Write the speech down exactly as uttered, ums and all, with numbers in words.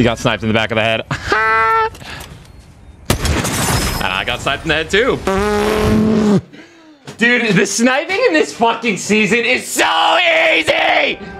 He got sniped in the back of the head. And I got sniped in the head too. Dude, the sniping in this fucking season is so easy!